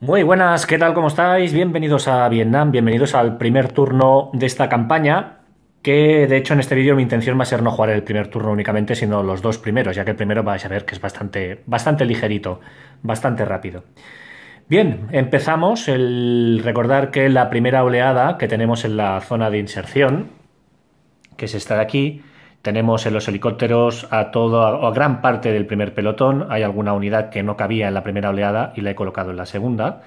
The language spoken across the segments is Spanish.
Muy buenas, ¿qué tal? ¿Cómo estáis? Bienvenidos a Vietnam, bienvenidos al primer turno de esta campaña, que de hecho en este vídeo mi intención va a ser no jugar el primer turno únicamente, sino los dos primeros, ya que el primero vais a ver que es bastante ligerito, bastante rápido. Bien, empezamos. Recordar que la primera oleada que tenemos en la zona de inserción, que es esta de aquí, tenemos en los helicópteros a gran parte del primer pelotón. Hay alguna unidad que no cabía en la primera oleada y la he colocado en la segunda.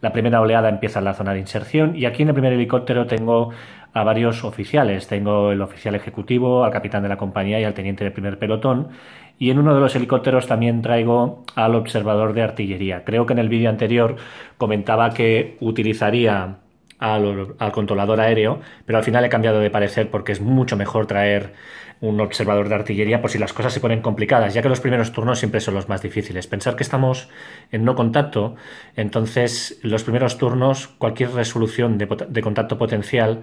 La primera oleada empieza en la zona de inserción y aquí en el primer helicóptero tengo a varios oficiales. Tengo el oficial ejecutivo, al capitán de la compañía y al teniente del primer pelotón. Y en uno de los helicópteros también traigo al observador de artillería. Creo que en el vídeo anterior comentaba que utilizaría al controlador aéreo, pero al final he cambiado de parecer porque es mucho mejor traer un observador de artillería por si las cosas se ponen complicadas, ya que los primeros turnos siempre son los más difíciles. Pensar que estamos en no contacto, entonces los primeros turnos, cualquier resolución de contacto potencial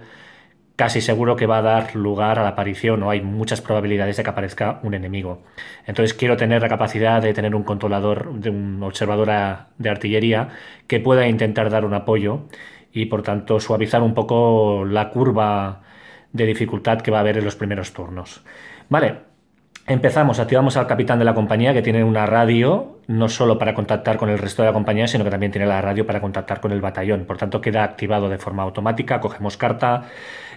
casi seguro que va a dar lugar a la aparición, o hay muchas probabilidades de que aparezca un enemigo. Entonces quiero tener la capacidad de tener un controlador, de un observador de artillería que pueda intentar dar un apoyo y por tanto suavizar un poco la curva de dificultad que va a haber en los primeros turnos. Vale, empezamos, activamos al capitán de la compañía, que tiene una radio no solo para contactar con el resto de la compañía, sino que también tiene la radio para contactar con el batallón, por tanto queda activado de forma automática, cogemos carta.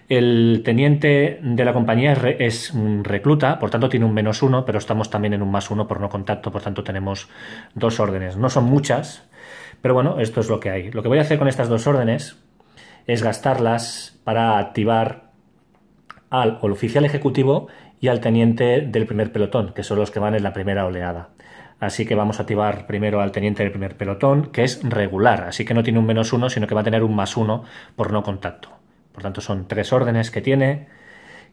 El teniente de la compañía es un recluta, por tanto tiene un -1, pero estamos también en un +1 por no contacto, por tanto tenemos dos órdenes, no son muchas, pero bueno, esto es lo que hay. Lo que voy a hacer con estas dos órdenes es gastarlas para activar al oficial ejecutivo y al teniente del primer pelotón, que son los que van en la primera oleada. Así que vamos a activar primero al teniente del primer pelotón, que es regular, así que no tiene un -1, sino que va a tener un +1 por no contacto. Por tanto, son tres órdenes que tiene,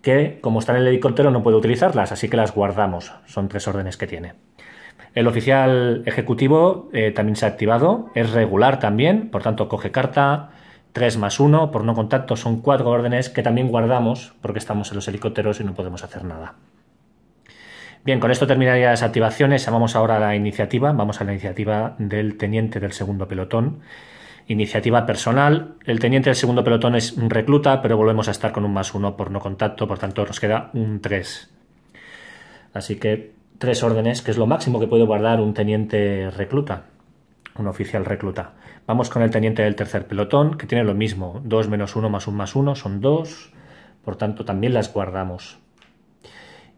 que como está en el helicóptero no puede utilizarlas, así que las guardamos. Son tres órdenes que tiene. El oficial ejecutivo también se ha activado, es regular también, por tanto coge carta, 3 +1, por no contacto, son 4 órdenes que también guardamos porque estamos en los helicópteros y no podemos hacer nada. Bien, con esto terminaría las activaciones, vamos ahora a la iniciativa, vamos a la iniciativa del teniente del segundo pelotón. Iniciativa personal, el teniente del segundo pelotón es un recluta, pero volvemos a estar con un +1 por no contacto, por tanto nos queda un 3. Así que 3 órdenes, que es lo máximo que puede guardar un teniente recluta, un oficial recluta. Vamos con el teniente del tercer pelotón, que tiene lo mismo, 2 -1 + 1 + 1, son 2, por tanto también las guardamos.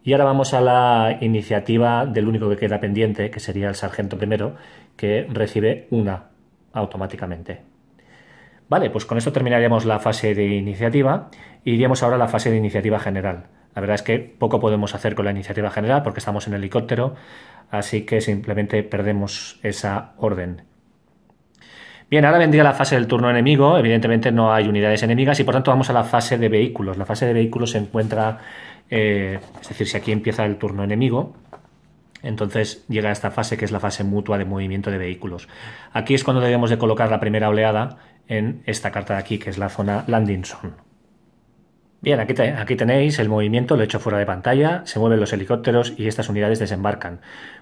Y ahora vamos a la iniciativa del único que queda pendiente, que sería el sargento primero, que recibe una automáticamente. Vale, pues con esto terminaríamos la fase de iniciativa, e iríamos ahora a la fase de iniciativa general. La verdad es que poco podemos hacer con la iniciativa general porque estamos en helicóptero, así que simplemente perdemos esa orden. Bien, ahora vendría la fase del turno enemigo, evidentemente no hay unidades enemigas y por tanto vamos a la fase de vehículos. La fase de vehículos se encuentra, es decir, si aquí empieza el turno enemigo, entonces llega a esta fase que es la fase mutua de movimiento de vehículos. Aquí es cuando debemos de colocar la primera oleada en esta carta de aquí, que es la zona Landing Zone. Bien, aquí tenéis el movimiento, lo he hecho fuera de pantalla, se mueven los helicópteros y estas unidades desembarcan.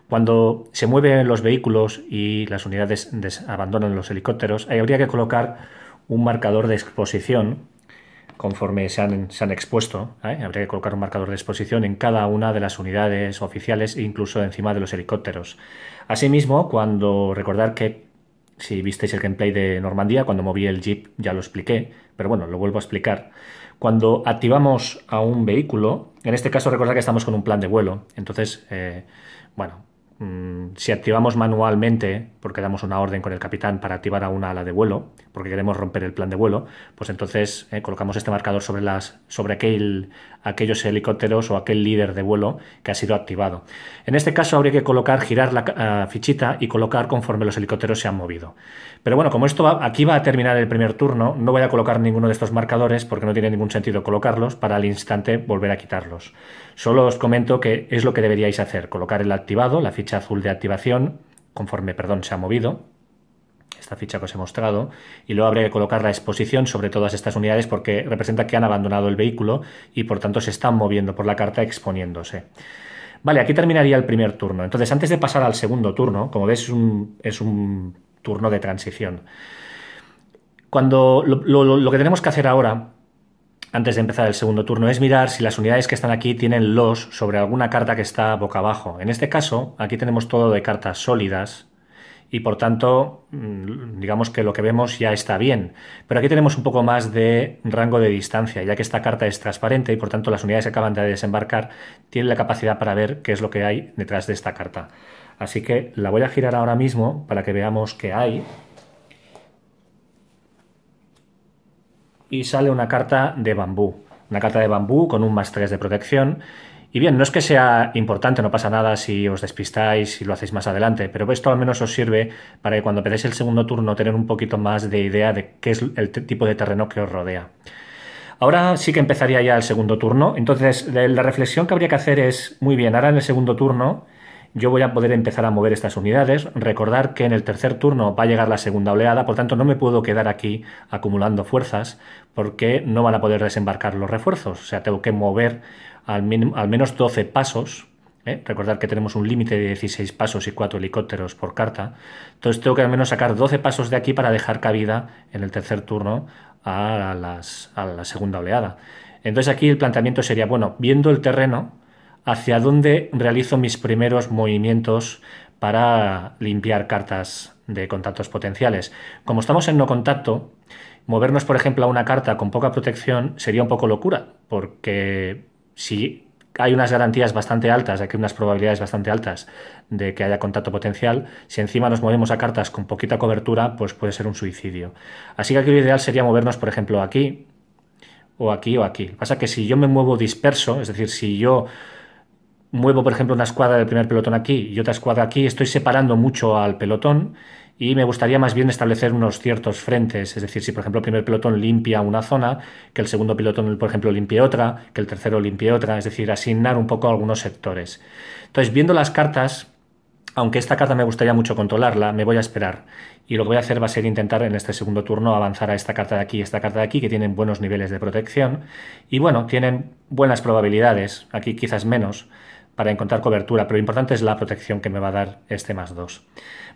Cuando se mueven los vehículos y las unidades abandonan los helicópteros, ahí habría que colocar un marcador de exposición conforme se han expuesto, ¿eh? Habría que colocar un marcador de exposición en cada una de las unidades oficiales e incluso encima de los helicópteros. Asimismo, recordar que si visteis el gameplay de Normandía, cuando moví el jeep ya lo expliqué, pero bueno, lo vuelvo a explicar. Cuando activamos a un vehículo, en este caso recordad que estamos con un plan de vuelo, entonces, si activamos manualmente, porque damos una orden con el capitán para activar a una ala de vuelo, porque queremos romper el plan de vuelo, pues entonces colocamos este marcador sobre aquellos helicópteros o aquel líder de vuelo que ha sido activado. En este caso habría que girar la fichita y colocar conforme los helicópteros se han movido. Pero bueno, como esto aquí va a terminar el primer turno, no voy a colocar ninguno de estos marcadores porque no tiene ningún sentido colocarlos para al instante volver a quitarlos. Solo os comento que es lo que deberíais hacer, colocar el activado, la ficha azul de activación, conforme, perdón, se ha movido, esta ficha que os he mostrado, y luego habría que colocar la exposición sobre todas estas unidades porque representa que han abandonado el vehículo y por tanto se están moviendo por la carta exponiéndose. Vale, aquí terminaría el primer turno. Entonces, antes de pasar al segundo turno, como veis es un turno de transición. Cuando lo que tenemos que hacer ahora, antes de empezar el segundo turno, es mirar si las unidades que están aquí tienen los sobre alguna carta que está boca abajo. En este caso, aquí tenemos todo de cartas sólidas y por tanto, digamos que lo que vemos ya está bien. Pero aquí tenemos un poco más de rango de distancia, ya que esta carta es transparente y por tanto las unidades que acaban de desembarcar tienen la capacidad para ver qué es lo que hay detrás de esta carta. Así que la voy a girar ahora mismo para que veamos qué hay. Y sale una carta de bambú. Una carta de bambú con un +3 de protección. Y bien, no es que sea importante, no pasa nada si os despistáis y lo hacéis más adelante, pero esto al menos os sirve para que cuando empecéis el segundo turno tener un poquito más de idea de qué es el tipo de terreno que os rodea. Ahora sí que empezaría ya el segundo turno. Entonces, la reflexión que habría que hacer es, muy bien, ahora en el segundo turno yo voy a poder empezar a mover estas unidades, recordar que en el tercer turno va a llegar la segunda oleada, por tanto no me puedo quedar aquí acumulando fuerzas porque no van a poder desembarcar los refuerzos, o sea, tengo que mover al menos 12 pasos, ¿eh? Recordad que tenemos un límite de 16 pasos y 4 helicópteros por carta, entonces tengo que al menos sacar 12 pasos de aquí para dejar cabida en el tercer turno a la segunda oleada. Entonces aquí el planteamiento sería, bueno, viendo el terreno, hacia dónde realizo mis primeros movimientos para limpiar cartas de contactos potenciales. Como estamos en no contacto, movernos, por ejemplo, a una carta con poca protección sería un poco locura, porque si hay unas garantías bastante altas, hay unas probabilidades bastante altas de que haya contacto potencial, si encima nos movemos a cartas con poquita cobertura, pues puede ser un suicidio. Así que aquí lo ideal sería movernos, por ejemplo, aquí, o aquí, o aquí. Lo que pasa es que si yo me muevo disperso, es decir, si yo muevo, por ejemplo, una escuadra del primer pelotón aquí y otra escuadra aquí, estoy separando mucho al pelotón y me gustaría más bien establecer unos ciertos frentes, es decir, si por ejemplo el primer pelotón limpia una zona, que el segundo pelotón, por ejemplo, limpie otra, que el tercero limpie otra, es decir, asignar un poco algunos sectores. Entonces, viendo las cartas, aunque esta carta me gustaría mucho controlarla, me voy a esperar. Y lo que voy a hacer va a ser intentar en este segundo turno avanzar a esta carta de aquí y esta carta de aquí, que tienen buenos niveles de protección. Y bueno, tienen buenas probabilidades, aquí quizás menos, para encontrar cobertura, pero lo importante es la protección que me va a dar este +2.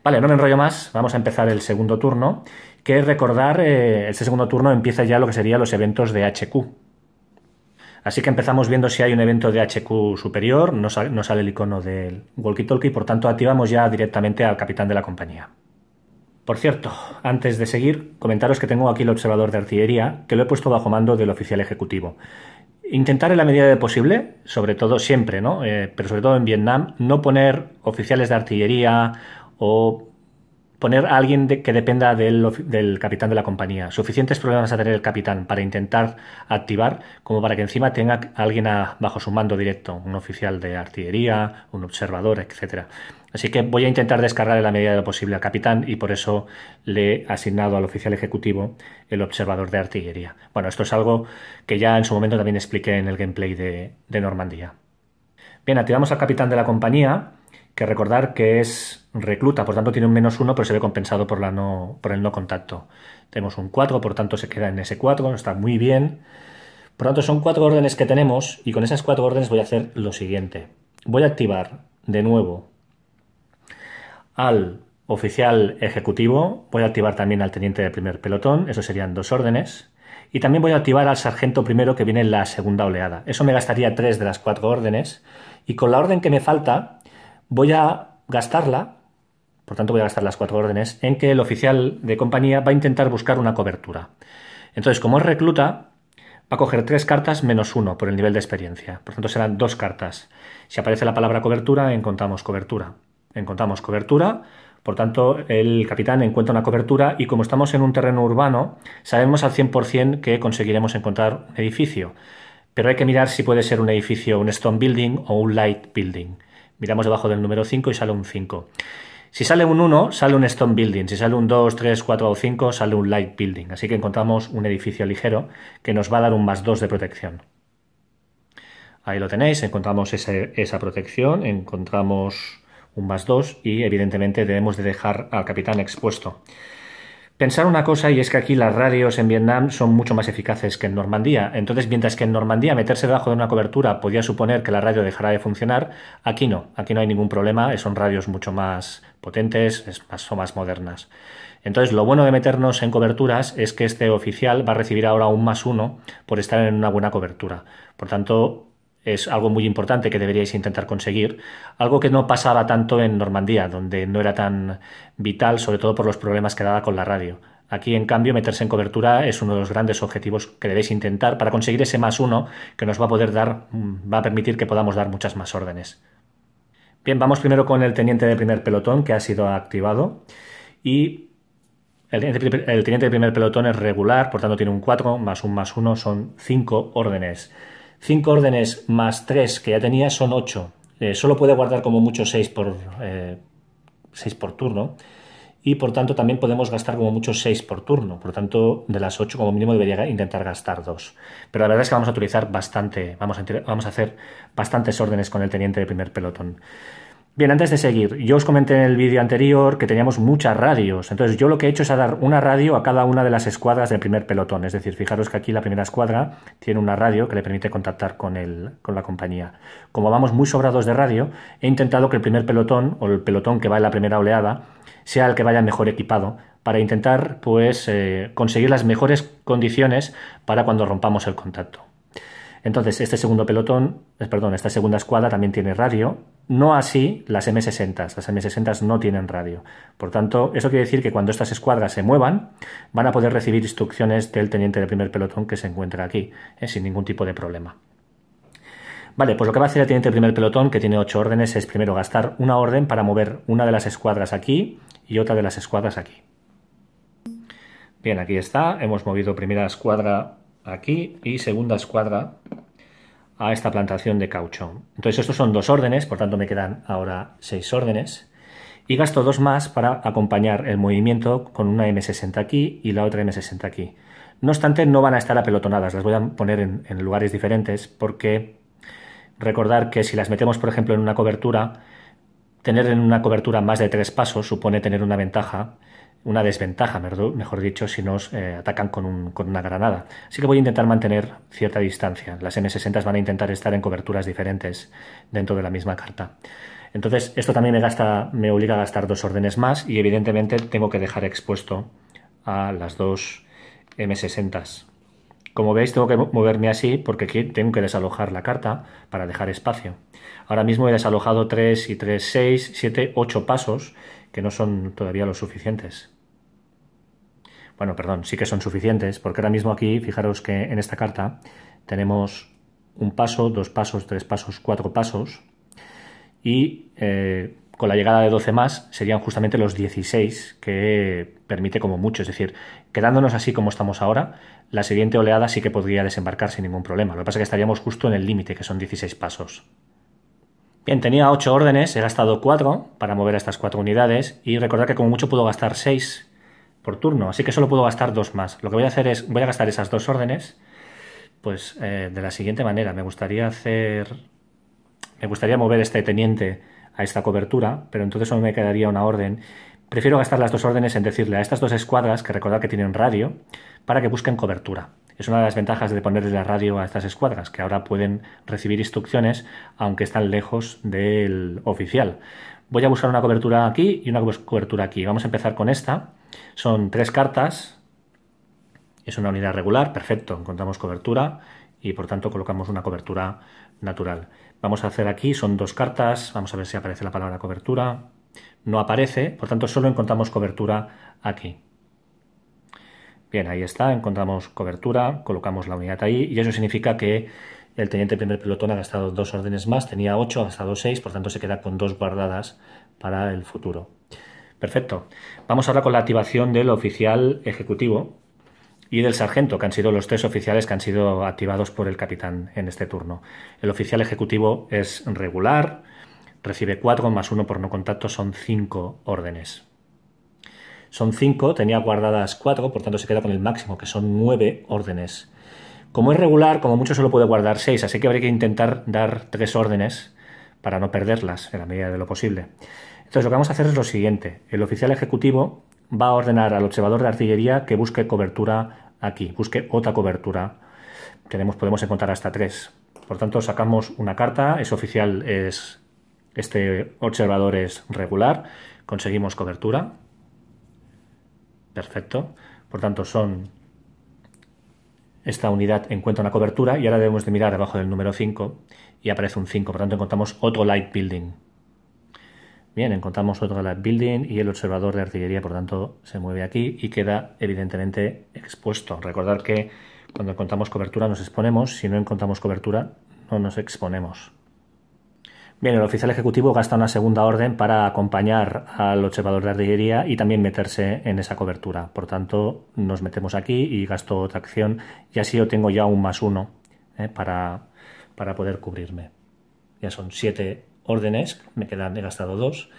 Vale, no me enrollo más, vamos a empezar el segundo turno, que recordar, este segundo turno empieza ya lo que serían los eventos de HQ. Así que empezamos viendo si hay un evento de HQ superior, no sale el icono del walkie-talkie, por tanto activamos ya directamente al capitán de la compañía. Por cierto, antes de seguir, comentaros que tengo aquí el observador de artillería, que lo he puesto bajo mando del oficial ejecutivo. Intentar en la medida de posible, sobre todo siempre, ¿no? Pero sobre todo en Vietnam, no poner oficiales de artillería o poner a alguien que dependa del capitán de la compañía. Suficientes problemas a tener el capitán para intentar activar como para que encima tenga alguien bajo su mando directo, un oficial de artillería, un observador, etc. Así que voy a intentar descargar en la medida de lo posible al capitán y por eso le he asignado al oficial ejecutivo el observador de artillería. Bueno, esto es algo que ya en su momento también expliqué en el gameplay de Normandía. Bien, activamos al capitán de la compañía, que recordar que es recluta, por tanto tiene un −1, pero se ve compensado por el no contacto. Tenemos un 4, por tanto se queda en ese 4, está muy bien. Por tanto son 4 órdenes que tenemos y con esas 4 órdenes voy a hacer lo siguiente. Voy a activar de nuevo al oficial ejecutivo, voy a activar también al teniente del primer pelotón, eso serían 2 órdenes, y también voy a activar al sargento primero que viene en la segunda oleada. Eso me gastaría 3 de las 4 órdenes y con la orden que me falta voy a gastarla, por tanto voy a gastar las 4 órdenes, en que el oficial de compañía va a intentar buscar una cobertura. Entonces, como es recluta, va a coger 3 cartas −1 por el nivel de experiencia, por tanto serán 2 cartas. Si aparece la palabra cobertura, encontramos cobertura. Encontramos cobertura, por tanto el capitán encuentra una cobertura y como estamos en un terreno urbano, sabemos al 100% que conseguiremos encontrar un edificio, pero hay que mirar si puede ser un edificio, un stone building o un light building. Miramos debajo del número 5 y sale un 5. Si sale un 1, sale un stone building, si sale un 2, 3, 4 o 5, sale un light building, así que encontramos un edificio ligero que nos va a dar un +2 de protección. Ahí lo tenéis, encontramos esa protección, encontramos un +2 y evidentemente debemos de dejar al capitán expuesto. Pensar una cosa, y es que aquí las radios en Vietnam son mucho más eficaces que en Normandía. Entonces, mientras que en Normandía meterse debajo de una cobertura podía suponer que la radio dejara de funcionar, aquí no hay ningún problema, son radios mucho más potentes, son más modernas. Entonces, lo bueno de meternos en coberturas es que este oficial va a recibir ahora un +1 por estar en una buena cobertura. Por tanto, es algo muy importante que deberíais intentar conseguir, algo que no pasaba tanto en Normandía, donde no era tan vital, sobre todo por los problemas que daba con la radio. Aquí, en cambio, meterse en cobertura es uno de los grandes objetivos que debéis intentar para conseguir ese +1 que nos va a poder dar, va a permitir que podamos dar muchas más órdenes. Bien, vamos primero con el teniente de primer pelotón, que ha sido activado, y el teniente de primer pelotón es regular, por tanto tiene un 4 más un +1, son 5 órdenes. 5 órdenes más 3 que ya tenía son 8. Solo puede guardar como mucho 6 por turno, y por tanto también podemos gastar como mucho 6 por turno. Por tanto, de las 8 como mínimo debería intentar gastar 2. Pero la verdad es que vamos a utilizar bastante, vamos a hacer bastantes órdenes con el teniente de primer pelotón. Bien, antes de seguir, yo os comenté en el vídeo anterior que teníamos muchas radios. Entonces yo lo que he hecho es dar una radio a cada una de las escuadras del primer pelotón. Es decir, fijaros que aquí la primera escuadra tiene una radio que le permite contactar con la compañía. Como vamos muy sobrados de radio, he intentado que el primer pelotón, o el pelotón que va en la primera oleada, sea el que vaya mejor equipado, para intentar pues conseguir las mejores condiciones para cuando rompamos el contacto. Entonces, este segundo pelotón, perdón, esta segunda escuadra también tiene radio, no así las M60s. Las M60s no tienen radio. Por tanto, eso quiere decir que cuando estas escuadras se muevan, van a poder recibir instrucciones del teniente de primer pelotón que se encuentra aquí, sin ningún tipo de problema. Vale, pues lo que va a hacer el teniente de primer pelotón, que tiene 8 órdenes, es primero gastar una orden para mover una de las escuadras aquí y otra de las escuadras aquí. Bien, aquí está. Hemos movido primera escuadra aquí y segunda escuadra a esta plantación de caucho. Entonces estos son 2 órdenes, por tanto me quedan ahora 6 órdenes, y gasto 2 más para acompañar el movimiento con una M60 aquí y la otra M60 aquí. No obstante, no van a estar apelotonadas, las voy a poner en lugares diferentes, porque recordar que si las metemos, por ejemplo, en una cobertura, tener en una cobertura más de 3 pasos supone tener una ventaja, una desventaja, mejor dicho, si nos atacan con una granada. Así que voy a intentar mantener cierta distancia. Las M60s van a intentar estar en coberturas diferentes dentro de la misma carta. Entonces, esto también me obliga a gastar 2 órdenes más, y evidentemente tengo que dejar expuesto a las 2 M60s. Como veis, tengo que moverme así porque aquí tengo que desalojar la carta para dejar espacio. Ahora mismo he desalojado 3 y 3, 6, 7, 8 pasos, que no son todavía los suficientes. Bueno, perdón, sí que son suficientes, porque ahora mismo aquí, fijaros que en esta carta tenemos un paso, 2 pasos, 3 pasos, 4 pasos, y con la llegada de 12 más serían justamente los 16 que permite como mucho. Es decir, quedándonos así como estamos ahora, la siguiente oleada sí que podría desembarcar sin ningún problema. Lo que pasa es que estaríamos justo en el límite, que son 16 pasos. Bien, tenía 8 órdenes, he gastado 4 para mover a estas 4 unidades, y recordad que como mucho puedo gastar 6 por turno, así que solo puedo gastar 2 más. Lo que voy a hacer es, voy a gastar esas 2 órdenes pues de la siguiente manera. Me gustaría mover este teniente a esta cobertura, pero entonces solo me quedaría una orden. Prefiero gastar las 2 órdenes en decirle a estas 2 escuadras, que recordad que tienen radio, para que busquen cobertura. Es una de las ventajas de ponerle la radio a estas escuadras, que ahora pueden recibir instrucciones aunque están lejos del oficial. Voy a buscar una cobertura aquí y una cobertura aquí. Vamos a empezar con esta. Son 3 cartas. Es una unidad regular, perfecto. Encontramos cobertura y por tanto colocamos una cobertura natural. Vamos a hacer aquí, son 2 cartas, vamos a ver si aparece la palabra cobertura. No aparece, por tanto solo encontramos cobertura aquí. Bien, ahí está, encontramos cobertura, colocamos la unidad ahí, y eso significa que el teniente primer pelotón ha gastado 2 órdenes más, tenía 8, ha gastado 6, por tanto se queda con 2 guardadas para el futuro. Perfecto. Vamos ahora con la activación del oficial ejecutivo y del sargento, que han sido los 3 oficiales que han sido activados por el capitán en este turno. El oficial ejecutivo es regular, recibe 4 más 1 por no contacto, son 5 órdenes. Son 5, tenía guardadas 4, por tanto se queda con el máximo, que son 9 órdenes. Como es regular, como mucho solo puede guardar 6, así que habría que intentar dar 3 órdenes para no perderlas en la medida de lo posible. Entonces lo que vamos a hacer es lo siguiente. El oficial ejecutivo va a ordenar al observador de artillería que busque cobertura aquí, busque otra cobertura. Podemos encontrar hasta 3. Por tanto, sacamos una carta, es oficial, este observador es regular, conseguimos cobertura. Perfecto. Por tanto, esta unidad encuentra una cobertura y ahora debemos de mirar abajo del número 5 y aparece un 5. Por tanto, encontramos otro light building. Bien, encontramos otro light building y el observador de artillería, por tanto, se mueve aquí y queda evidentemente expuesto. Recordar que cuando encontramos cobertura nos exponemos, si no encontramos cobertura no nos exponemos. Bien, el oficial ejecutivo gasta una segunda orden para acompañar al observador de artillería y también meterse en esa cobertura. Por tanto, nos metemos aquí y gasto otra acción y así yo tengo ya un +1 para poder cubrirme. Ya son 7 órdenes, he gastado 2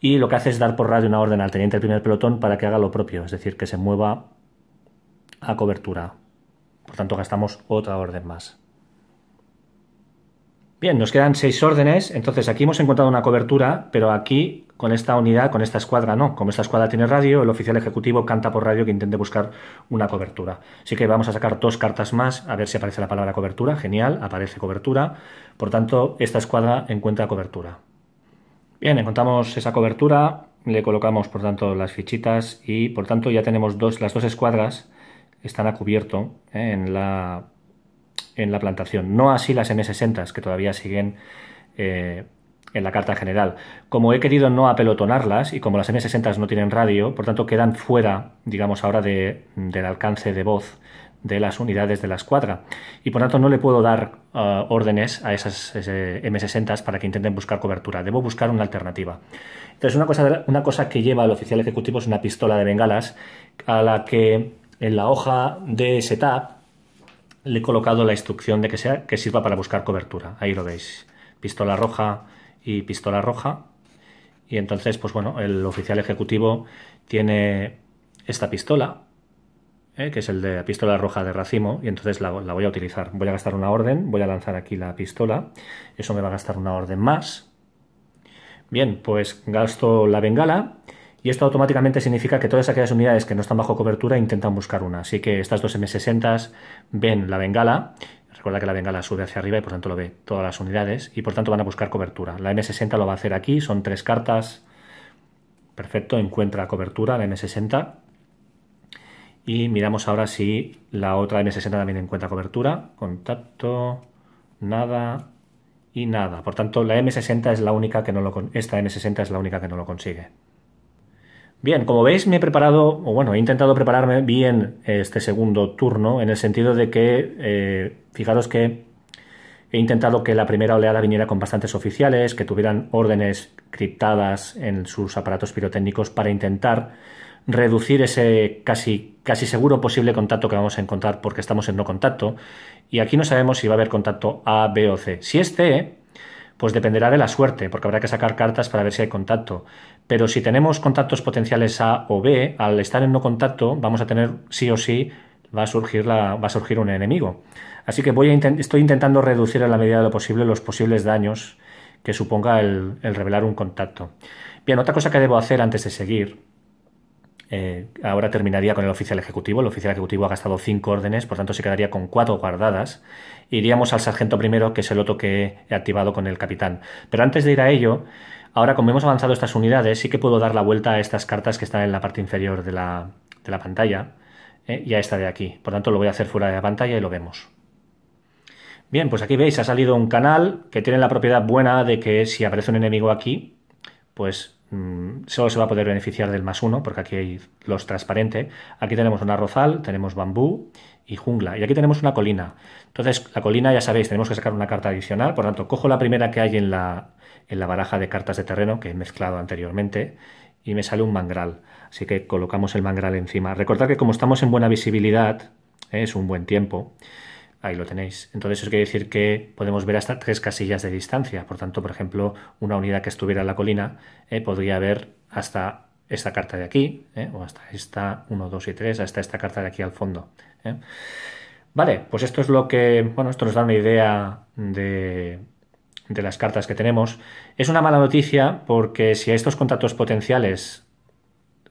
y lo que hace es dar por radio una orden al teniente del primer pelotón para que haga lo propio, es decir, que se mueva a cobertura. Por tanto, gastamos otra orden más. Bien, nos quedan 6 órdenes, entonces aquí hemos encontrado una cobertura, pero aquí con esta unidad, con esta escuadra no. Como esta escuadra tiene radio, el oficial ejecutivo canta por radio que intente buscar una cobertura. Así que vamos a sacar 2 cartas más, a ver si aparece la palabra cobertura. Genial, aparece cobertura. Por tanto, esta escuadra encuentra cobertura. Bien, encontramos esa cobertura, le colocamos por tanto las fichitas y por tanto ya tenemos las dos escuadras están a cubierto en la plantación, no así las M60s que todavía siguen en la carta general. Como he querido no apelotonarlas y como las M60s no tienen radio, por tanto quedan fuera, digamos ahora, del alcance de voz de las unidades de la escuadra y por tanto no le puedo dar órdenes a esas M60s para que intenten buscar cobertura. Debo buscar una alternativa. Entonces una cosa que lleva el oficial ejecutivo es una pistola de bengalas a la que en la hoja de setup le he colocado la instrucción de que sirva para buscar cobertura. Ahí lo veis, pistola roja y pistola roja. Y entonces, pues bueno, el oficial ejecutivo tiene esta pistola, que es la pistola roja de racimo, y entonces la voy a utilizar. Voy a gastar una orden, voy a lanzar aquí la pistola, eso me va a gastar una orden más. Bien, pues gasto la bengala. Y esto automáticamente significa que todas aquellas unidades que no están bajo cobertura intentan buscar una. Así que estas dos M60s ven la bengala. Recuerda que la bengala sube hacia arriba y por tanto lo ve todas las unidades. Y por tanto van a buscar cobertura. La M60 lo va a hacer aquí. Son 3 cartas. Perfecto, encuentra cobertura la M60. Y miramos ahora si la otra M60 también encuentra cobertura. Contacto, nada y nada. Por tanto, la M60 es la única que no lo consigue. Esta M60 es la única que no lo consigue. Bien, como veis me he preparado, o bueno, he intentado prepararme bien este segundo turno, en el sentido de que, fijaros que he intentado que la primera oleada viniera con bastantes oficiales, que tuvieran órdenes criptadas en sus aparatos pirotécnicos para intentar reducir ese casi seguro posible contacto que vamos a encontrar porque estamos en no contacto, y aquí no sabemos si va a haber contacto A, B o C. Si es C, pues dependerá de la suerte, porque habrá que sacar cartas para ver si hay contacto. Pero si tenemos contactos potenciales A o B, al estar en no contacto, vamos a tener sí o sí, va a surgir un enemigo. Así que estoy intentando reducir en la medida de lo posible los posibles daños que suponga el revelar un contacto. Bien, otra cosa que debo hacer antes de seguir, ahora terminaría con el oficial ejecutivo. El oficial ejecutivo ha gastado 5 órdenes, por tanto se quedaría con 4 guardadas. Iríamos al sargento primero, que es el otro que he activado con el capitán. Pero antes de ir a ello, ahora como hemos avanzado estas unidades, sí que puedo dar la vuelta a estas cartas que están en la parte inferior de la pantalla y a esta de aquí. Por tanto lo voy a hacer fuera de la pantalla y lo vemos. Bien, pues aquí veis, ha salido un canal que tiene la propiedad buena de que si aparece un enemigo aquí, pues solo se va a poder beneficiar del +1 porque aquí hay los transparentes. Aquí tenemos un arrozal, tenemos bambú y jungla, y aquí tenemos una colina. Entonces la colina, ya sabéis, tenemos que sacar una carta adicional. Por tanto cojo la primera que hay en la baraja de cartas de terreno que he mezclado anteriormente y me sale un mangral, así que colocamos el mangral encima. Recordad que como estamos en buena visibilidad, es un buen tiempo. Ahí lo tenéis. Entonces eso quiere decir que podemos ver hasta 3 casillas de distancia. Por tanto, por ejemplo, una unidad que estuviera en la colina podría ver hasta esta carta de aquí, o hasta esta 1, 2 y 3, hasta esta carta de aquí al fondo. Vale, pues esto es lo que... Bueno, esto nos da una idea de las cartas que tenemos. Es una mala noticia porque si a estos contactos potenciales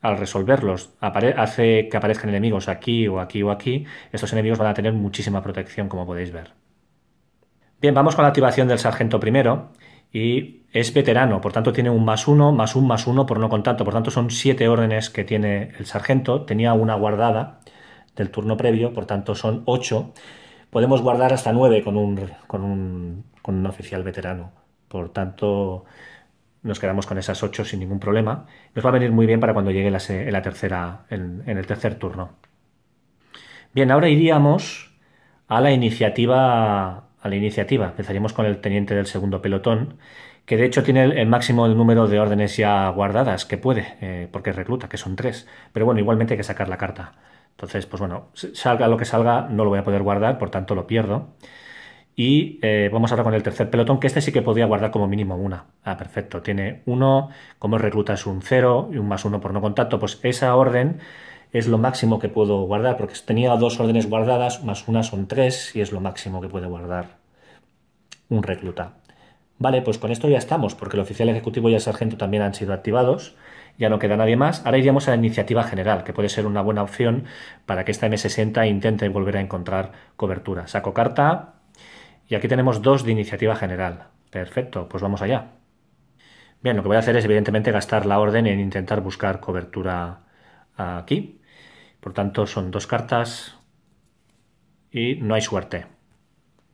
al resolverlos hace que aparezcan enemigos aquí o aquí o aquí, estos enemigos van a tener muchísima protección, como podéis ver. Bien, vamos con la activación del sargento primero, y es veterano, por tanto tiene un +1, +1, +1 por no contacto, por tanto son 7 órdenes que tiene el sargento, tenía una guardada del turno previo, por tanto son 8, podemos guardar hasta 9 con un oficial veterano, por tanto nos quedamos con esas 8 sin ningún problema, nos va a venir muy bien para cuando llegue en el tercer turno. Bien, ahora iríamos a la iniciativa. Empezaríamos con el teniente del segundo pelotón, que de hecho tiene el máximo número de órdenes ya guardadas que puede, porque recluta, que son 3, pero bueno, igualmente hay que sacar la carta. Entonces, pues bueno, salga lo que salga, no lo voy a poder guardar, por tanto lo pierdo. Y vamos ahora con el tercer pelotón, que este sí que podría guardar como mínimo una. Ah, perfecto, tiene 1, como recluta es un 0 y un +1 por no contacto, pues esa orden es lo máximo que puedo guardar, porque tenía 2 órdenes guardadas, +1 son 3, y es lo máximo que puede guardar un recluta. Vale, pues con esto ya estamos, porque el oficial ejecutivo y el sargento también han sido activados, ya no queda nadie más. Ahora iríamos a la iniciativa general, que puede ser una buena opción para que esta M60 intente volver a encontrar cobertura. Saco carta, y aquí tenemos 2 de iniciativa general. Perfecto, pues vamos allá. Bien, lo que voy a hacer es evidentemente gastar la orden en intentar buscar cobertura aquí. Por tanto, son 2 cartas y no hay suerte.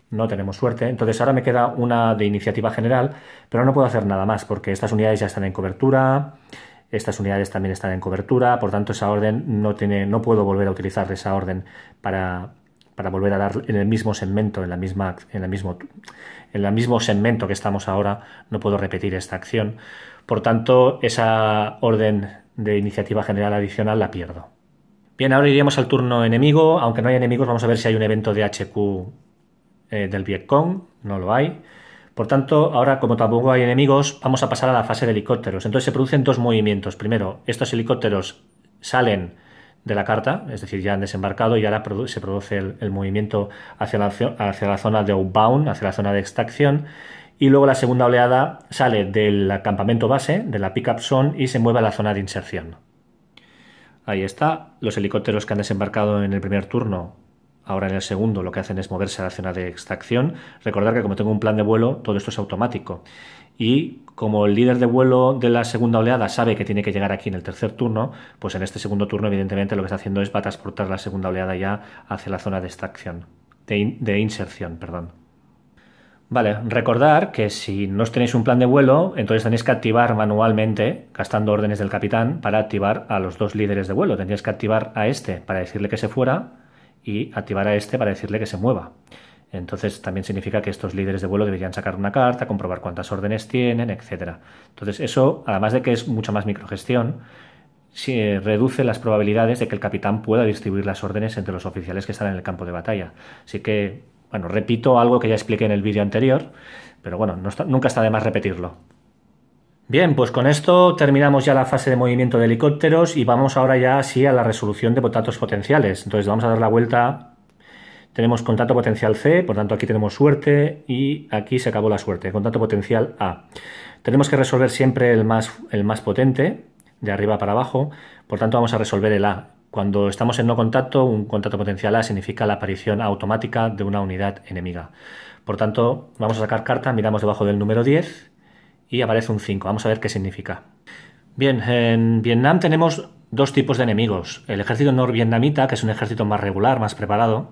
No tenemos suerte. Entonces ahora me queda una de iniciativa general, pero no puedo hacer nada más porque estas unidades ya están en cobertura, estas unidades también están en cobertura, por tanto esa orden no puedo volver a utilizar esa orden para volver a dar en el mismo segmento, en el mismo segmento que estamos ahora, no puedo repetir esta acción. Por tanto, esa orden de iniciativa general adicional la pierdo. Bien, ahora iríamos al turno enemigo. Aunque no hay enemigos, vamos a ver si hay un evento de HQ del Vietcong. No lo hay. Por tanto, ahora como tampoco hay enemigos, vamos a pasar a la fase de helicópteros. Entonces se producen 2 movimientos. Primero, estos helicópteros salen de la carta, es decir, ya han desembarcado y ahora se produce el movimiento hacia la zona de outbound, hacia la zona de extracción. Y luego la segunda oleada sale del campamento base, de la pickup zone, y se mueve a la zona de inserción. Ahí está, los helicópteros que han desembarcado en el primer turno, ahora en el segundo, lo que hacen es moverse a la zona de extracción. Recordad que como tengo un plan de vuelo, todo esto es automático. Y como el líder de vuelo de la segunda oleada sabe que tiene que llegar aquí en el tercer turno, pues en este segundo turno evidentemente lo que está haciendo es va a transportar la segunda oleada ya hacia la zona de extracción, de inserción, perdón. Vale, recordar que si no tenéis un plan de vuelo, entonces tenéis que activar manualmente, gastando órdenes del capitán, para activar a los 2 líderes de vuelo. Tendríais que activar a este para decirle que se fuera y activar a este para decirle que se mueva. Entonces también significa que estos líderes de vuelo deberían sacar una carta, comprobar cuántas órdenes tienen, etc. Entonces eso, además de que es mucha más microgestión, reduce las probabilidades de que el capitán pueda distribuir las órdenes entre los oficiales que están en el campo de batalla. Así que, bueno, repito algo que ya expliqué en el vídeo anterior, pero bueno, nunca está de más repetirlo. Bien, pues con esto terminamos ya la fase de movimiento de helicópteros y vamos ahora ya sí a la resolución de contactos potenciales. Entonces vamos a dar la vuelta. Tenemos contacto potencial C, por tanto aquí tenemos suerte y aquí se acabó la suerte. Contacto potencial A. Tenemos que resolver siempre el más potente, de arriba para abajo, por tanto vamos a resolver el A. Cuando estamos en no contacto, un contacto potencial A significa la aparición automática de una unidad enemiga. Por tanto, vamos a sacar carta, miramos debajo del número 10 y aparece un 5. Vamos a ver qué significa. Bien, en Vietnam tenemos 2 tipos de enemigos. El ejército norvietnamita, que es un ejército más regular, más preparado,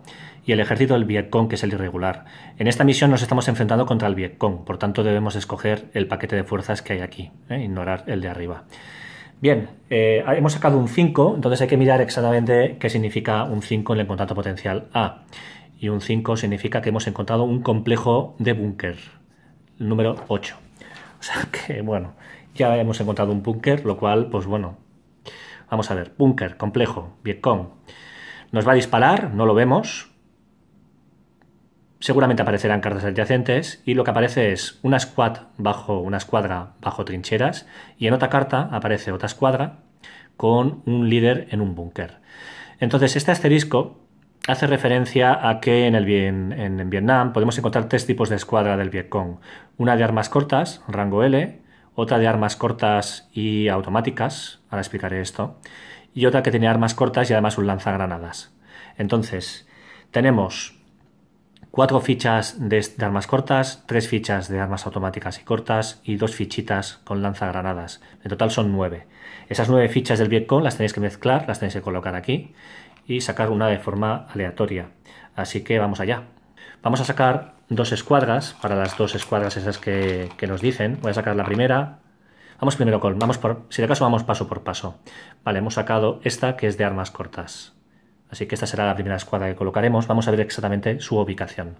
y el ejército del Vietcong, que es el irregular. En esta misión nos estamos enfrentando contra el Vietcong, por tanto debemos escoger el paquete de fuerzas que hay aquí, ignorar el de arriba. Bien, hemos sacado un 5, entonces hay que mirar exactamente qué significa un 5 en el contacto potencial A. Y un 5 significa que hemos encontrado un complejo de búnker, el número 8. O sea que, bueno, ya hemos encontrado un búnker, lo cual, pues bueno, vamos a ver, búnker, complejo, Vietcong. Nos va a disparar, no lo vemos. Seguramente aparecerán cartas adyacentes y lo que aparece es una escuadra bajo trincheras y en otra carta aparece otra escuadra con un líder en un búnker. Entonces este asterisco hace referencia a que en Vietnam podemos encontrar 3 tipos de escuadra del Vietcong. Una de armas cortas, rango L, otra de armas cortas y automáticas, ahora explicaré esto, y otra que tenía armas cortas y además un lanzagranadas. Entonces, tenemos 4 fichas de armas cortas, 3 fichas de armas automáticas y cortas y 2 fichitas con lanzagranadas. En total son 9. Esas 9 fichas del Vietcong las tenéis que mezclar, las tenéis que colocar aquí y sacar una de forma aleatoria. Así que vamos allá. Vamos a sacar 2 escuadras, para las 2 escuadras esas que nos dicen. Voy a sacar la primera. Vamos primero con, si de acaso vamos paso por paso. Vale, hemos sacado esta que es de armas cortas. Así que esta será la primera escuadra que colocaremos. Vamos a ver exactamente su ubicación.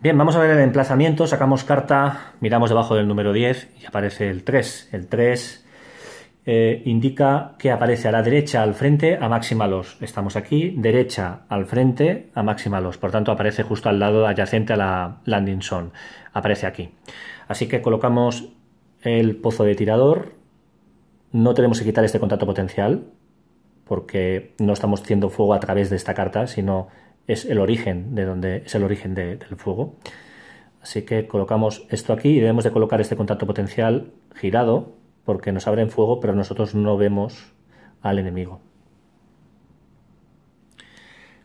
Bien, vamos a ver el emplazamiento. Sacamos carta, miramos debajo del número 10 y aparece el 3. El 3 indica que aparece a la derecha al frente a máxima los. Estamos aquí, derecha al frente a máxima los. Por tanto, aparece justo al lado adyacente a la landing zone. Aparece aquí. Así que colocamos el pozo de tirador. No tenemos que quitar este contacto potencial, porque no estamos haciendo fuego a través de esta carta, sino es el origen de donde es el origen del fuego. Así que colocamos esto aquí y debemos de colocar este contacto potencial girado, porque nos abren fuego, pero nosotros no vemos al enemigo.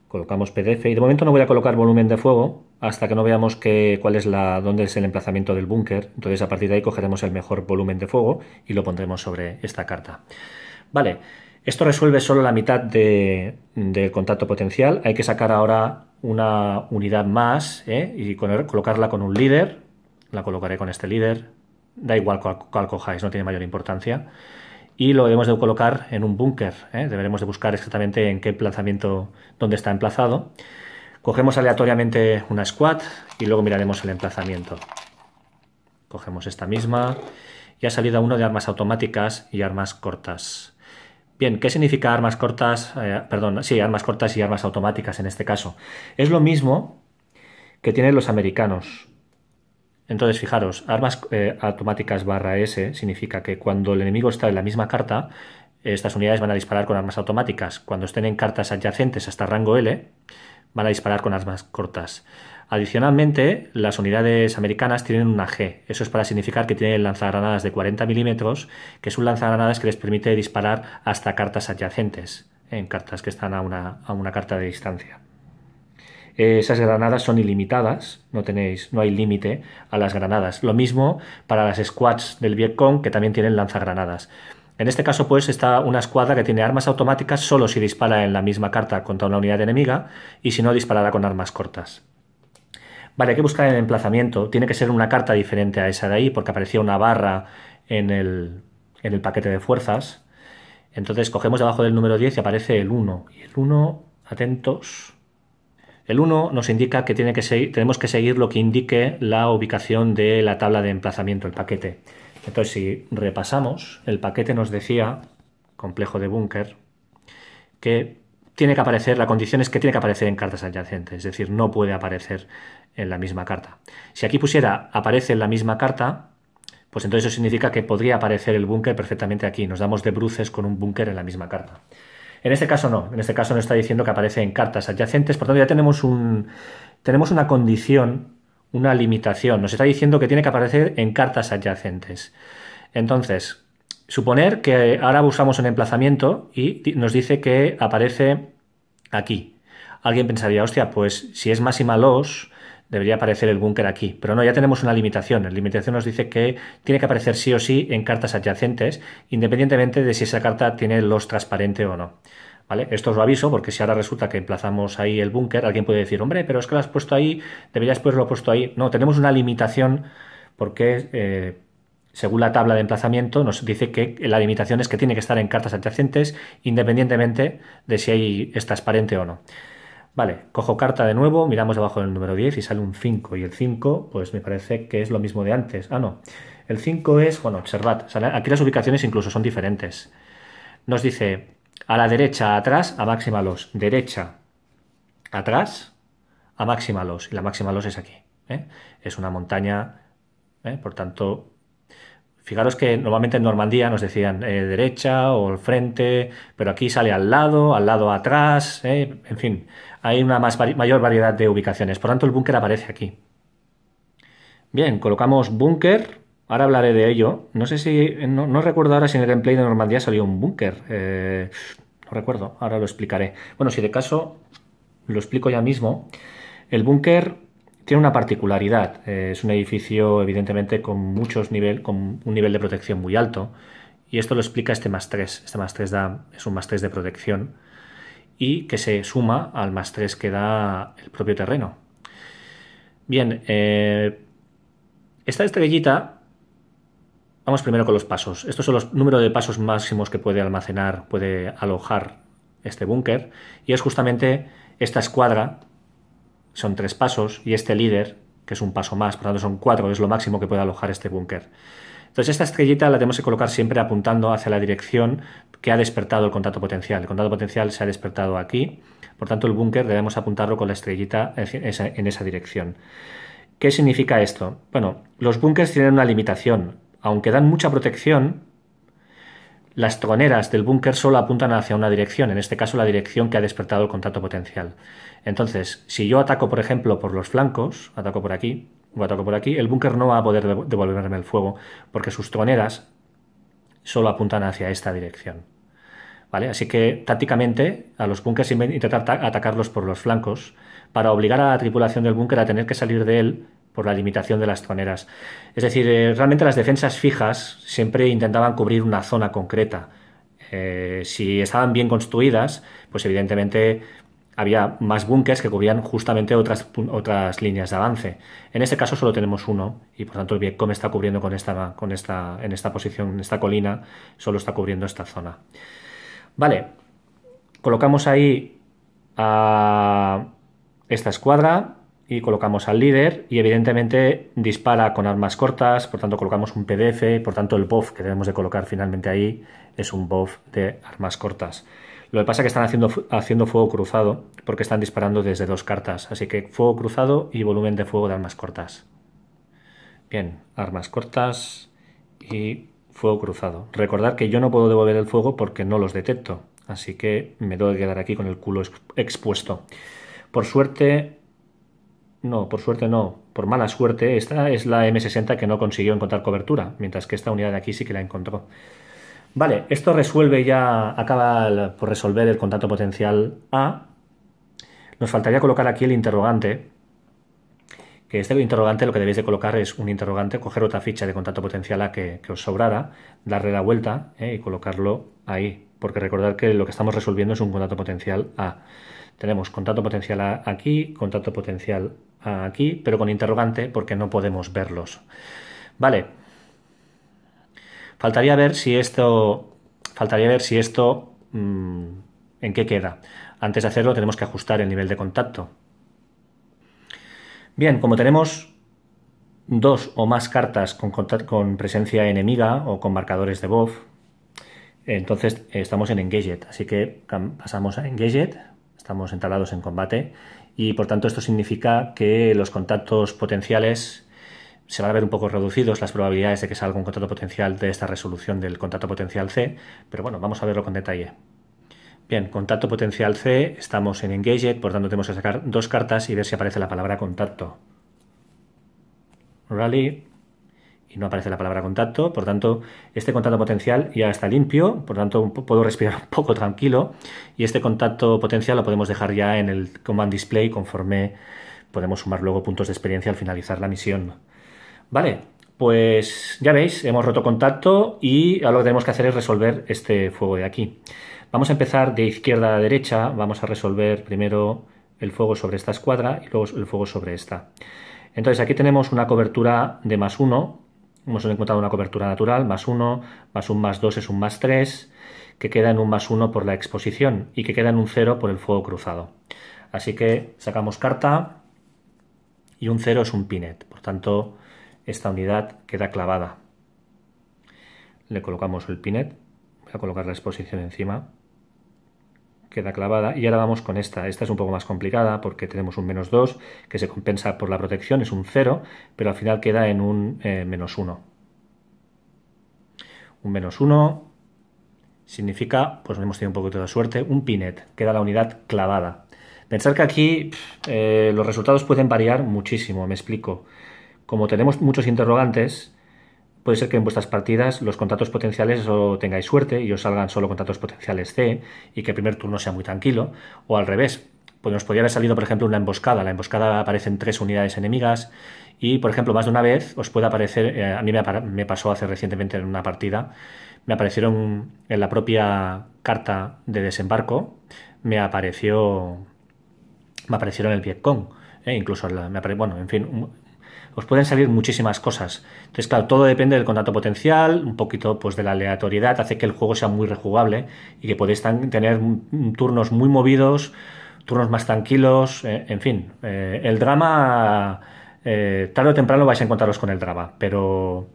Colocamos PDF y de momento no voy a colocar volumen de fuego hasta que no veamos dónde es el emplazamiento del búnker. Entonces a partir de ahí cogeremos el mejor volumen de fuego y lo pondremos sobre esta carta. Vale. Esto resuelve solo la mitad del contacto potencial. Hay que sacar ahora una unidad más y colocarla con un líder. La colocaré con este líder. Da igual cuál cojáis, no tiene mayor importancia. Y lo debemos de colocar en un búnker. Deberemos de buscar exactamente en qué emplazamiento, dónde está emplazado. Cogemos aleatoriamente una squad y luego miraremos el emplazamiento. Cogemos esta misma. Y ha salido uno de armas automáticas y armas cortas. Bien, ¿qué significa armas cortas? Armas cortas y armas automáticas en este caso. Es lo mismo que tienen los americanos. Entonces, fijaros, armas automáticas /S significa que cuando el enemigo está en la misma carta, estas unidades van a disparar con armas automáticas. Cuando estén en cartas adyacentes hasta rango L, van a disparar con armas cortas. Adicionalmente, las unidades americanas tienen una G. Eso es para significar que tienen lanzagranadas de 40 milímetros, que es un lanzagranadas que les permite disparar hasta cartas adyacentes, en cartas que están a una carta de distancia. Esas granadas son ilimitadas, no hay límite a las granadas. Lo mismo para las squads del Vietcong, que también tienen lanzagranadas. En este caso, pues, está una escuadra que tiene armas automáticas solo si dispara en la misma carta contra una unidad enemiga y si no, disparará con armas cortas. Vale, hay que buscar el emplazamiento. Tiene que ser una carta diferente a esa de ahí porque aparecía una barra en el paquete de fuerzas. Entonces cogemos debajo del número 10 y aparece el 1. Y el 1, atentos. El 1 nos indica que tenemos que seguir lo que indique la ubicación de la tabla de emplazamiento, el paquete. Entonces, si repasamos, el paquete nos decía, complejo de búnker, que tiene que aparecer, la condición es que tiene que aparecer en cartas adyacentes, es decir, no puede aparecer en la misma carta. Si aquí pusiera aparece en la misma carta, pues entonces eso significa que podría aparecer el búnker perfectamente aquí. Nos damos de bruces con un búnker en la misma carta. En este caso no, en este caso nos está diciendo que aparece en cartas adyacentes, por tanto ya tenemos una condición, una limitación. Nos está diciendo que tiene que aparecer en cartas adyacentes. Entonces, suponer que ahora buscamos un emplazamiento y nos dice que aparece aquí. Alguien pensaría, hostia, pues si es máxima los, debería aparecer el búnker aquí. Pero no, ya tenemos una limitación. La limitación nos dice que tiene que aparecer sí o sí en cartas adyacentes, independientemente de si esa carta tiene los transparente o no. ¿Vale? Esto os lo aviso porque si ahora resulta que emplazamos ahí el búnker, alguien puede decir, hombre, pero es que lo has puesto ahí, deberías haberlo puesto ahí. No, tenemos una limitación porque según la tabla de emplazamiento nos dice que la limitación es que tiene que estar en cartas adyacentes independientemente de si ahí es transparente o no. Vale, cojo carta de nuevo, miramos debajo del número 10 y sale un 5 y el 5 pues me parece que es lo mismo de antes. Ah, no, el 5 es, bueno, observad, aquí las ubicaciones incluso son diferentes. Nos dice... A la derecha, atrás, a máxima los. Derecha, atrás, a máxima los. Y la máxima los es aquí. Es una montaña, por tanto, fijaros que normalmente en Normandía nos decían derecha o el frente, pero aquí sale al lado atrás, en fin, hay una mayor variedad de ubicaciones. Por tanto, el búnker aparece aquí. Bien, colocamos búnker. Ahora hablaré de ello. No sé si... No recuerdo ahora si en el gameplay de Normandía salió un búnker. No recuerdo. Ahora lo explicaré. Bueno, si de caso lo explico ya mismo. El búnker tiene una particularidad. Es un edificio, evidentemente, con un nivel de protección muy alto. Y esto lo explica este más 3. Este más 3 es un más 3 de protección y que se suma al más 3 que da el propio terreno. Bien, esta estrellita... Vamos primero con los pasos. Estos son los números de pasos máximos que puede almacenar, puede alojar este búnker. Y es justamente esta escuadra, son 3 pasos, y este líder, que es un paso más, por lo tanto son 4, es lo máximo que puede alojar este búnker. Entonces esta estrellita la tenemos que colocar siempre apuntando hacia la dirección que ha despertado el contacto potencial. El contacto potencial se ha despertado aquí, por tanto el búnker debemos apuntarlo con la estrellita en esa dirección. ¿Qué significa esto? Bueno, los búnkers tienen una limitación. Aunque dan mucha protección, las troneras del búnker solo apuntan hacia una dirección, en este caso la dirección que ha despertado el contacto potencial. Entonces, si yo ataco, por ejemplo, por los flancos, ataco por aquí, o ataco por aquí, el búnker no va a poder devolverme el fuego, porque sus troneras solo apuntan hacia esta dirección. ¿Vale? Así que, tácticamente, a los búnkers intentar atacarlos por los flancos para obligar a la tripulación del búnker a tener que salir de él por la limitación de las troneras. Es decir, realmente las defensas fijas siempre intentaban cubrir una zona concreta. Si estaban bien construidas, pues evidentemente había más búnkers que cubrían justamente otras líneas de avance. En este caso solo tenemos uno y por tanto el Vietcong está cubriendo en esta posición, en esta colina, solo está cubriendo esta zona. Vale, colocamos ahí a esta escuadra y colocamos al líder y evidentemente dispara con armas cortas, por tanto colocamos un PDF, por tanto el BOF que debemos de colocar finalmente ahí es un BOF de armas cortas. Lo que pasa es que están haciendo fuego cruzado porque están disparando desde 2 cartas, así que fuego cruzado y volumen de fuego de armas cortas. Bien, armas cortas y fuego cruzado. Recordad que yo no puedo devolver el fuego porque no los detecto, así que me tengo que quedar aquí con el culo expuesto. Por mala suerte, esta es la M60 que no consiguió encontrar cobertura, mientras que esta unidad de aquí sí que la encontró. Vale, esto resuelve ya, acaba por resolver el contacto potencial A. Nos faltaría colocar aquí el interrogante, que este interrogante lo que debéis de colocar es un interrogante, coger otra ficha de contacto potencial A que os sobrara, darle la vuelta y colocarlo ahí, porque recordad que lo que estamos resolviendo es un contacto potencial A. Tenemos contacto potencial A aquí, contacto potencial A aquí, pero con interrogante porque no podemos verlos. Vale. Faltaría ver si esto en qué queda. Antes de hacerlo tenemos que ajustar el nivel de contacto. Bien, como tenemos 2 o más cartas con presencia enemiga o con marcadores de BOF, entonces estamos en Engaged, así que pasamos a Engaged, estamos entablados en combate y por tanto esto significa que los contactos potenciales se van a ver un poco reducidos, las probabilidades de que salga un contacto potencial de esta resolución del contacto potencial C, pero bueno, vamos a verlo con detalle. Bien, contacto potencial C, estamos en Engaged, por tanto tenemos que sacar 2 cartas y ver si aparece la palabra contacto. Rally. Y no aparece la palabra contacto, por tanto este contacto potencial ya está limpio, por tanto puedo respirar un poco tranquilo y este contacto potencial lo podemos dejar ya en el Command Display conforme podemos sumar luego puntos de experiencia al finalizar la misión. Vale, pues ya veis, hemos roto contacto y ahora lo que tenemos que hacer es resolver este fuego de aquí. Vamos a empezar de izquierda a derecha, vamos a resolver primero el fuego sobre esta escuadra y luego el fuego sobre esta. Entonces aquí tenemos una cobertura de +1, hemos encontrado una cobertura natural, +1, +1, +2 es un +3, que queda en un +1 por la exposición y que queda en un 0 por el fuego cruzado. Así que sacamos carta y un 0 es un pinet, por tanto esta unidad queda clavada. Le colocamos el pinet, voy a colocar la exposición encima, queda clavada y ahora vamos con esta. Esta es un poco más complicada porque tenemos un -2 que se compensa por la protección, es un 0, pero al final queda en un -1. Un -1 significa, pues hemos tenido un poquito de suerte, un pinet, queda la unidad clavada. Pensar que aquí los resultados pueden variar muchísimo, me explico. Como tenemos muchos interrogantes, Puede ser que en vuestras partidas los contratos potenciales o tengáis suerte y os salgan solo contratos potenciales C y que el primer turno sea muy tranquilo, o al revés, pues nos podría haber salido por ejemplo una emboscada. La emboscada aparecen 3 unidades enemigas y por ejemplo más de una vez os puede aparecer, a mí me pasó hace recientemente en una partida, me aparecieron en la propia carta de desembarco, me aparecieron el Vietcong, incluso, bueno, en fin... Os pueden salir muchísimas cosas. Entonces, claro, todo depende del contrato potencial, un poquito pues de la aleatoriedad, hace que el juego sea muy rejugable y que podéis tener turnos muy movidos, turnos más tranquilos, en fin. El drama, tarde o temprano vais a encontraros con el drama, pero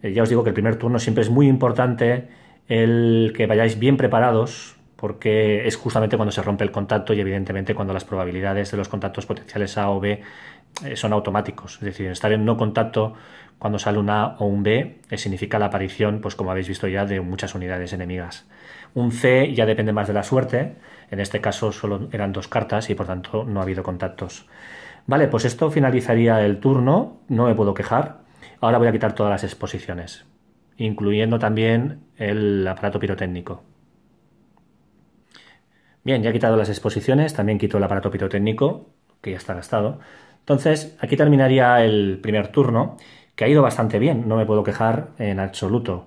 ya os digo que el primer turno siempre es muy importante el que vayáis bien preparados, porque es justamente cuando se rompe el contacto y evidentemente cuando las probabilidades de los contactos potenciales A o B son automáticos. Es decir, estar en no contacto cuando sale un A o un B significa la aparición, pues como habéis visto ya, de muchas unidades enemigas. Un C ya depende más de la suerte, en este caso solo eran 2 cartas y por tanto no ha habido contactos. Vale, pues esto finalizaría el turno, no me puedo quejar. Ahora voy a quitar todas las exposiciones, incluyendo también el aparato pirotécnico. Bien, ya he quitado las exposiciones, también quito el aparato pirotécnico, que ya está gastado. Entonces, aquí terminaría el primer turno, que ha ido bastante bien, no me puedo quejar en absoluto.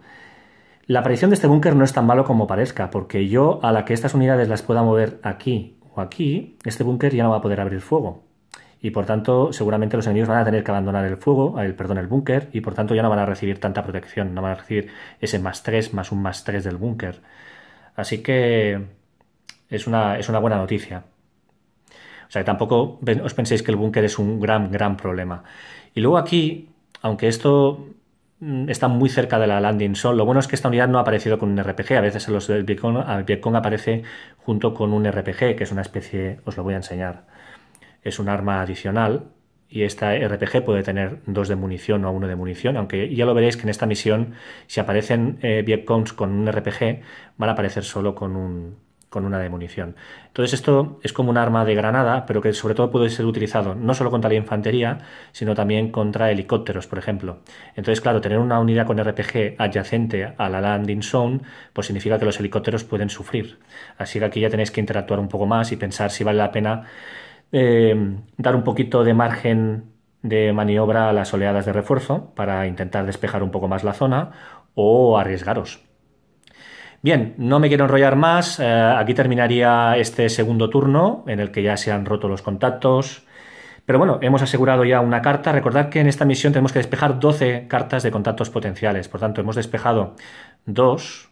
La aparición de este búnker no es tan malo como parezca, porque yo, a la que estas unidades las pueda mover aquí o aquí, este búnker ya no va a poder abrir fuego. Y por tanto, seguramente los enemigos van a tener que abandonar el fuego, el búnker, y por tanto ya no van a recibir tanta protección, no van a recibir ese +3, +1, +3 del búnker. Así que... Es una buena noticia. O sea, que tampoco os penséis que el búnker es un gran problema. Y luego aquí, aunque esto está muy cerca de la landing zone, lo bueno es que esta unidad no ha aparecido con un RPG. A veces el Vietcong aparece junto con un RPG, que es una especie, os lo voy a enseñar, es un arma adicional. Y esta RPG puede tener 2 de munición o 1 de munición, aunque ya lo veréis que en esta misión, si aparecen Vietcongs con un RPG, van a aparecer solo con una de munición. Entonces esto es como un arma de granada, pero que sobre todo puede ser utilizado no solo contra la infantería, sino también contra helicópteros, por ejemplo. Entonces, claro, tener una unidad con RPG adyacente a la landing zone, pues significa que los helicópteros pueden sufrir. Así que aquí ya tenéis que interactuar un poco más y pensar si vale la pena dar un poquito de margen de maniobra a las oleadas de refuerzo para intentar despejar un poco más la zona o arriesgaros. Bien, no me quiero enrollar más, aquí terminaría este segundo turno en el que ya se han roto los contactos, pero bueno, hemos asegurado ya una carta. Recordad que en esta misión tenemos que despejar 12 cartas de contactos potenciales, por tanto hemos despejado 2,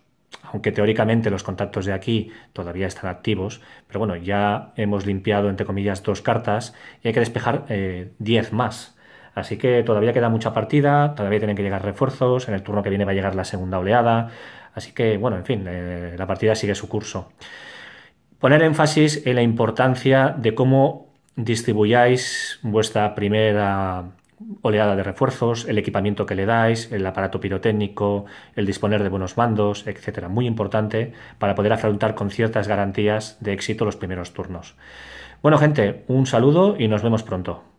aunque teóricamente los contactos de aquí todavía están activos, pero bueno, ya hemos limpiado entre comillas 2 cartas y hay que despejar 10 más. Así que todavía queda mucha partida, todavía tienen que llegar refuerzos, en el turno que viene va a llegar la segunda oleada, así que, bueno, en fin, la partida sigue su curso. Poner énfasis en la importancia de cómo distribuyáis vuestra primera oleada de refuerzos, el equipamiento que le dais, el aparato pirotécnico, el disponer de buenos mandos, etcétera. Muy importante para poder afrontar con ciertas garantías de éxito los primeros turnos. Bueno, gente, un saludo y nos vemos pronto.